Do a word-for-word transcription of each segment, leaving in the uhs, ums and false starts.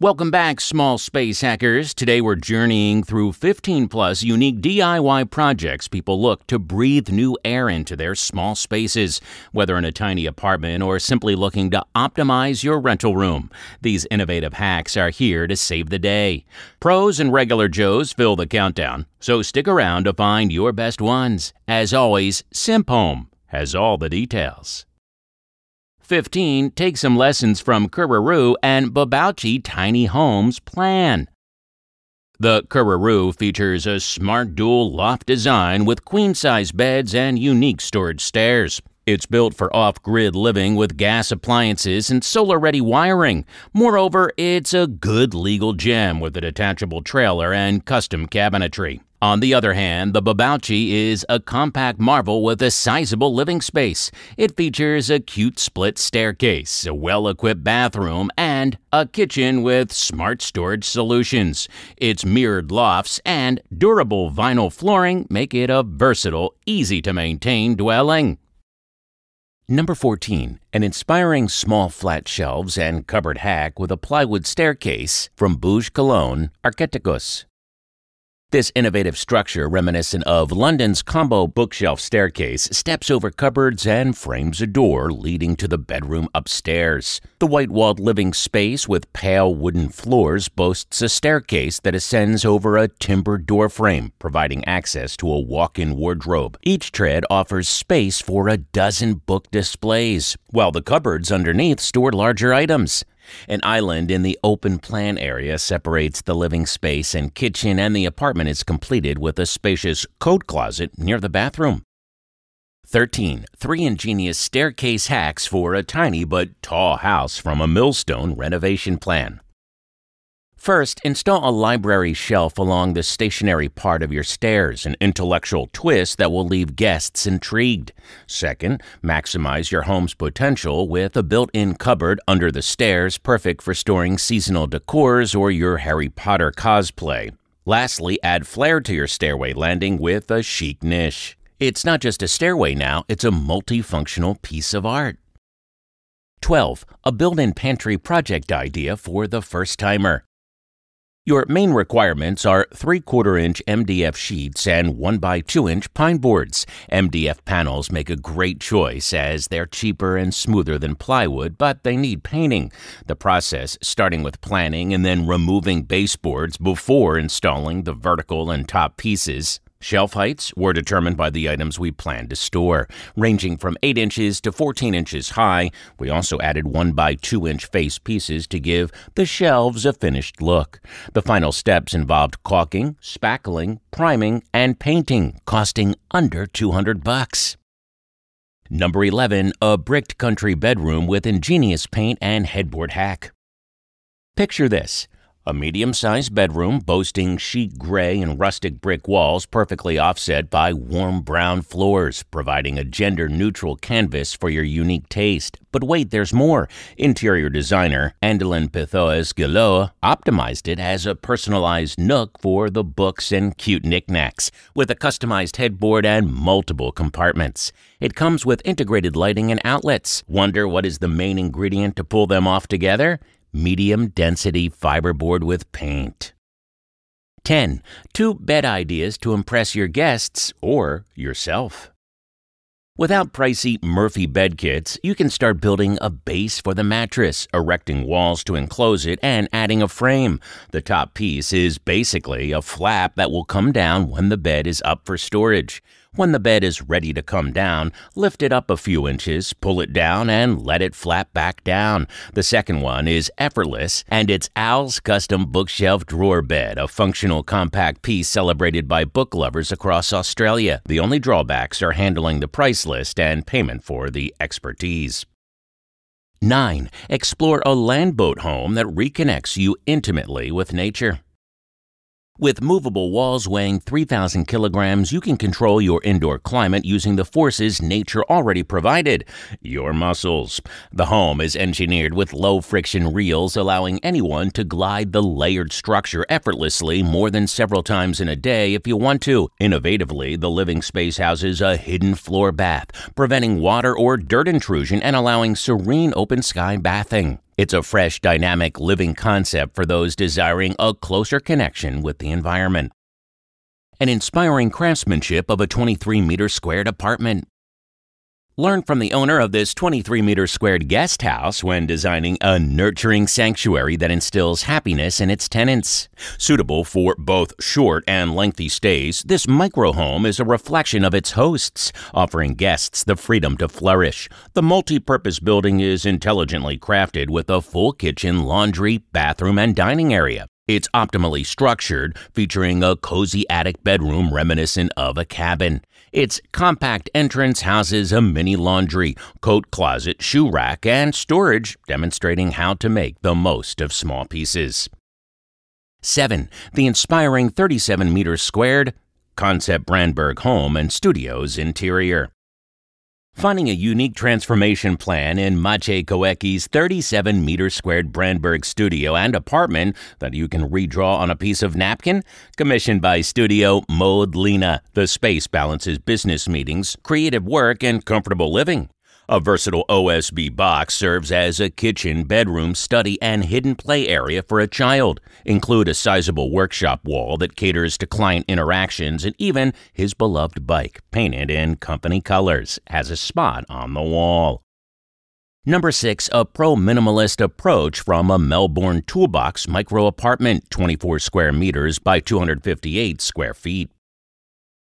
Welcome back, small space hackers. Today we're journeying through fifteen plus unique D I Y projects people look to breathe new air into their small spaces, whether in a tiny apartment or simply looking to optimize your rental room. These innovative hacks are here to save the day. Pros and regular Joes fill the countdown, so stick around to find your best ones. As always, Simphome has all the details. fifteen Take some lessons from Kererū and Babbaucci Tiny Homes Plan. The Kererū features a smart dual loft design with queen-size beds and unique storage stairs. It's built for off-grid living with gas appliances and solar-ready wiring. Moreover, it's a good legal gem with a detachable trailer and custom cabinetry. On the other hand, the Babbaucci is a compact marvel with a sizable living space. It features a cute split staircase, a well-equipped bathroom, and a kitchen with smart storage solutions. Its mirrored lofts and durable vinyl flooring make it a versatile, easy-to-maintain dwelling. Number fourteen. An inspiring small flat shelves and cupboard hack with a plywood staircase from Buj+Colón Arquitectos. This innovative structure, reminiscent of London's combo bookshelf staircase, steps over cupboards and frames a door leading to the bedroom upstairs. The white-walled living space with pale wooden floors boasts a staircase that ascends over a timber door frame, providing access to a walk-in wardrobe. Each tread offers space for a dozen book displays, while the cupboards underneath store larger items. An island in the open plan area separates the living space and kitchen, and the apartment is completed with a spacious coat closet near the bathroom. thirteen Three ingenious staircase hacks for a tiny but tall house from a millstone renovation plan. First, install a library shelf along the stationary part of your stairs, an intellectual twist that will leave guests intrigued. Second, maximize your home's potential with a built-in cupboard under the stairs, perfect for storing seasonal decors or your Harry Potter cosplay. Lastly, add flair to your stairway landing with a chic niche. It's not just a stairway now, it's a multifunctional piece of art. twelve A built-in pantry project idea for the first-timer. Your main requirements are three quarter inch M D F sheets and one by two inch pine boards. M D F panels make a great choice as they're cheaper and smoother than plywood, but they need painting. The process, starting with planning and then removing baseboards before installing the vertical and top pieces. Shelf heights were determined by the items we planned to store, ranging from eight inches to fourteen inches high. We also added one by two inch face pieces to give the shelves a finished look. The final steps involved caulking, spackling, priming, and painting, costing under two hundred bucks. Number eleven. A bricked country bedroom with ingenious paint and headboard hack. Picture this. A medium-sized bedroom boasting chic gray and rustic brick walls perfectly offset by warm brown floors, providing a gender-neutral canvas for your unique taste. But wait, there's more. Interior designer Andalyn Pithoas Gillot optimized it as a personalized nook for the books and cute knickknacks, with a customized headboard and multiple compartments. It comes with integrated lighting and outlets. Wonder what is the main ingredient to pull them off together? Medium-density fiberboard with paint. ten Two bed ideas to impress your guests or yourself. Without pricey Murphy bed kits, you can start building a base for the mattress, erecting walls to enclose it, and adding a frame. The top piece is basically a flap that will come down when the bed is up for storage. When the bed is ready to come down, lift it up a few inches, pull it down, and let it flap back down. The second one is effortless, and it's Al's Custom Bookshelf Drawer Bed, a functional compact piece celebrated by book lovers across Australia. The only drawbacks are handling the price list and payment for the expertise. nine Explore a landboat home that reconnects you intimately with nature. With movable walls weighing three thousand kilograms, you can control your indoor climate using the forces nature already provided, your muscles. The home is engineered with low-friction reels, allowing anyone to glide the layered structure effortlessly more than several times in a day if you want to. Innovatively, the living space houses a hidden floor bath, preventing water or dirt intrusion and allowing serene open-sky bathing. It's a fresh, dynamic, living concept for those desiring a closer connection with the environment. An inspiring craftsmanship of a twenty-three meter squared apartment. Learn from the owner of this twenty-three meter squared guest house when designing a nurturing sanctuary that instills happiness in its tenants. Suitable for both short and lengthy stays, this microhome is a reflection of its hosts, offering guests the freedom to flourish. The multi-purpose building is intelligently crafted with a full kitchen, laundry, bathroom, and dining area. It's optimally structured, featuring a cozy attic bedroom reminiscent of a cabin. Its compact entrance houses a mini laundry, coat closet, shoe rack, and storage, demonstrating how to make the most of small pieces. seven. The inspiring thirty-seven meters squared Concept Brandburg Home and Studios Interior. Finding a unique transformation plan in Maciej Koecki's thirty-seven meter squared Brandburg studio and apartment that you can redraw on a piece of napkin? Commissioned by studio Modlina, the space balances business meetings, creative work, and comfortable living. A versatile O S B box serves as a kitchen, bedroom, study, and hidden play area for a child. Include a sizable workshop wall that caters to client interactions, and even his beloved bike, painted in company colors, has a spot on the wall. Number six, a pro-minimalist approach from a Melbourne toolbox micro-apartment, twenty-four square meters by two hundred fifty-eight square feet.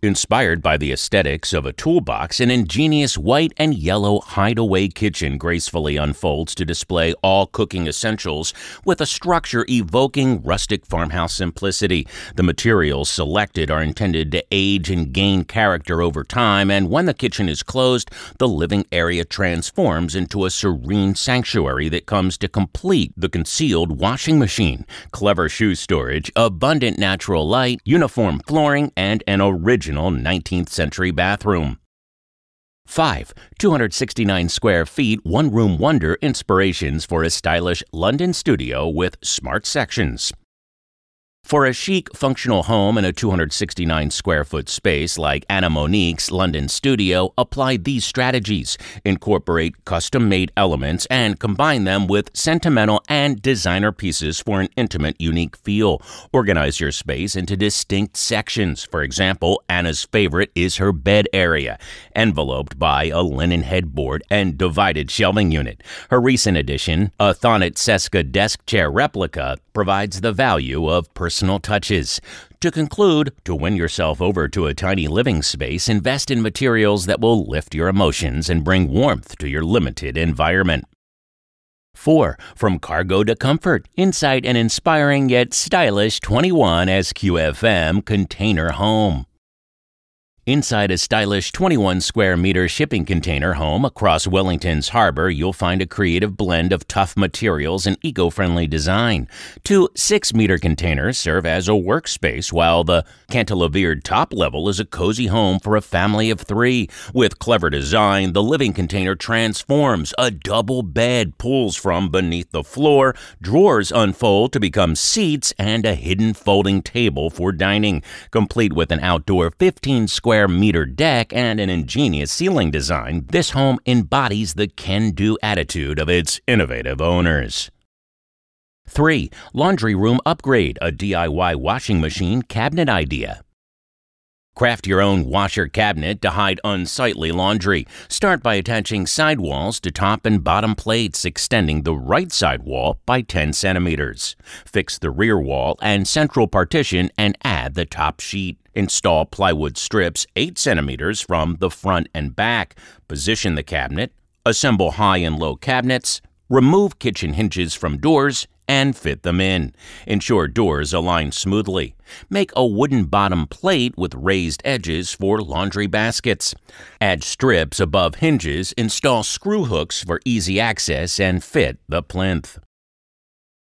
Inspired by the aesthetics of a toolbox, an ingenious white and yellow hideaway kitchen gracefully unfolds to display all cooking essentials with a structure evoking rustic farmhouse simplicity. The materials selected are intended to age and gain character over time, and when the kitchen is closed, the living area transforms into a serene sanctuary that comes to complete the concealed washing machine, clever shoe storage, abundant natural light, uniform flooring, and an original nineteenth century bathroom. five. two hundred sixty-nine square feet one-room wonder inspirations for a stylish London studio with smart sections. For a chic, functional home in a two hundred sixty-nine square foot space like Anna Monique's London studio, apply these strategies, incorporate custom-made elements, and combine them with sentimental and designer pieces for an intimate, unique feel. Organize your space into distinct sections. For example, Anna's favorite is her bed area, enveloped by a linen headboard and divided shelving unit. Her recent addition, a Thonet Cesca desk chair replica, provides the value of personal touches. To conclude, to win yourself over to a tiny living space, invest in materials that will lift your emotions and bring warmth to your limited environment. four. From cargo to comfort, insight and inspiring yet stylish twenty-one S Q F M container home. Inside a stylish twenty-one square meter shipping container home across Wellington's harbor, you'll find a creative blend of tough materials and eco-friendly design. Two six meter containers serve as a workspace, while the cantilevered top level is a cozy home for a family of three. With clever design, the living container transforms. A double bed pulls from beneath the floor, drawers unfold to become seats, and a hidden folding table for dining, complete with an outdoor fifteen square meter deck and an ingenious ceiling design. This home embodies the can-do attitude of its innovative owners. three. Laundry room upgrade, a D I Y washing machine cabinet idea. Craft your own washer cabinet to hide unsightly laundry. Start by attaching sidewalls to top and bottom plates, extending the right sidewall by ten centimeters. Fix the rear wall and central partition and add the top sheet. Install plywood strips eight centimeters from the front and back. Position the cabinet. Assemble high and low cabinets. Remove kitchen hinges from doors and fit them in. Ensure doors align smoothly. Make a wooden bottom plate with raised edges for laundry baskets. Add strips above hinges, install screw hooks for easy access, and fit the plinth.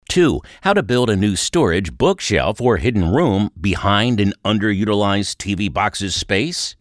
two. How to build a new storage bookshelf or hidden room behind an underutilized T V box's space?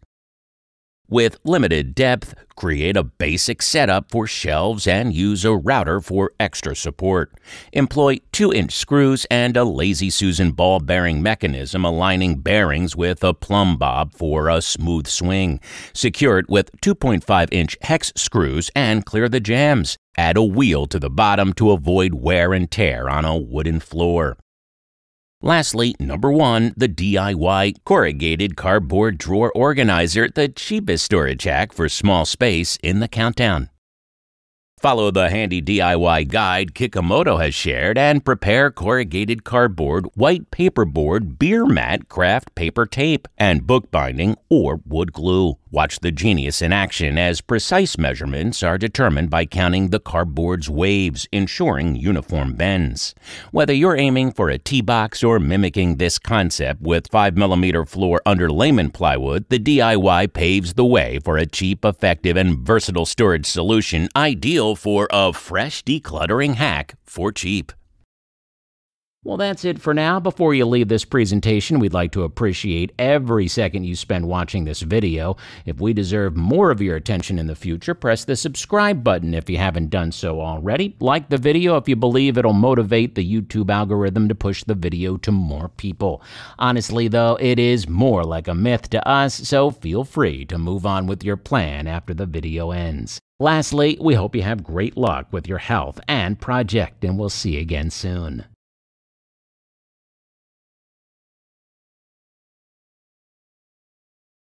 With limited depth, create a basic setup for shelves and use a router for extra support. Employ two inch screws and a Lazy Susan ball bearing mechanism aligning bearings with a plumb bob for a smooth swing. Secure it with two point five inch hex screws and clear the jams. Add a wheel to the bottom to avoid wear and tear on a wooden floor. Lastly, number one, the D I Y corrugated cardboard drawer organizer, the cheapest storage hack for small space in the countdown. Follow the handy D I Y guide Kikamoto has shared and prepare corrugated cardboard, white paperboard, beer mat craft paper tape, and bookbinding or wood glue. Watch the genius in action as precise measurements are determined by counting the cardboard's waves, ensuring uniform bends. Whether you're aiming for a tee box or mimicking this concept with five millimeter floor underlayment plywood, the D I Y paves the way for a cheap, effective, and versatile storage solution ideal for a fresh decluttering hack for cheap. Well, that's it for now. Before you leave this presentation, we'd like to appreciate every second you spend watching this video. If we deserve more of your attention in the future, press the subscribe button if you haven't done so already. Like the video if you believe it'll motivate the YouTube algorithm to push the video to more people. Honestly, though, it is more like a myth to us, so feel free to move on with your plan after the video ends. Lastly, we hope you have great luck with your health and project, and we'll see you again soon.